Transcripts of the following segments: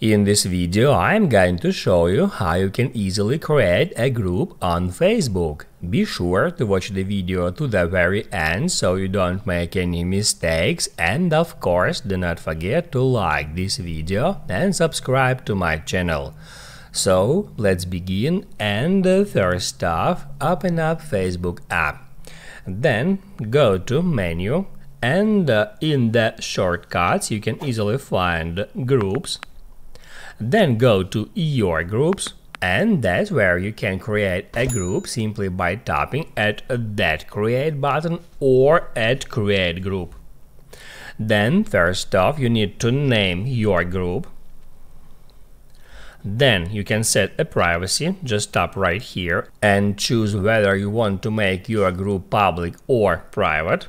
In this video, I'm going to show you how you can easily create a group on Facebook. Be sure to watch the video to the very end so you don't make any mistakes, and of course do not forget to like this video and subscribe to my channel. So let's begin, and first off, open up Facebook app. Then go to menu, and in the shortcuts you can easily find groups. Then go to Your Groups, and that's where you can create a group simply by tapping at that Create button or at Create Group. Then first off you need to name your group. Then you can set a privacy, just tap right here and choose whether you want to make your group public or private.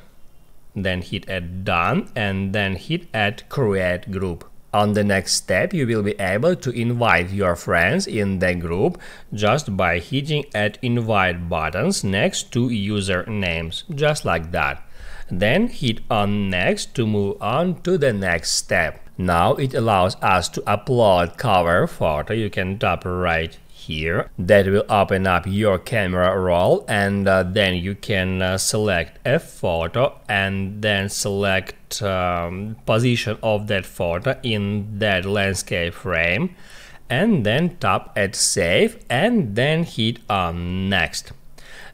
Then hit at Done and then hit at Create Group. On the next step, you will be able to invite your friends in the group just by hitting at invite buttons next to usernames, just like that. Then hit on next to move on to the next step. Now it allows us to upload cover photo. You can tap right here. That will open up your camera roll, and then you can select a photo and then select position of that photo in that landscape frame, and then tap at Save and then hit on Next.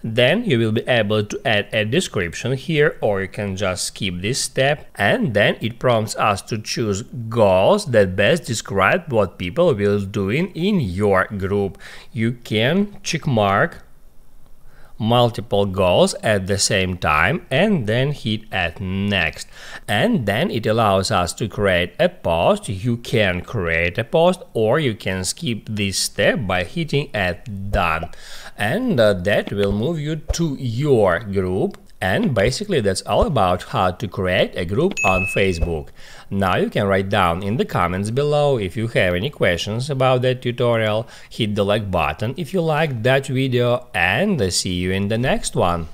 Then you will be able to add a description here, or you can just skip this step, and then it prompts us to choose goals that best describe what people will do in your group. You can checkmark multiple goals at the same time and then hit at Next, and then it allows us to create a post. You can create a post, or you can skip this step by hitting at Done, and that will move you to your group. And basically that's all about how to create a group on Facebook. Now you can write down in the comments below if you have any questions about that tutorial. Hit the like button if you liked that video, and see you in the next one.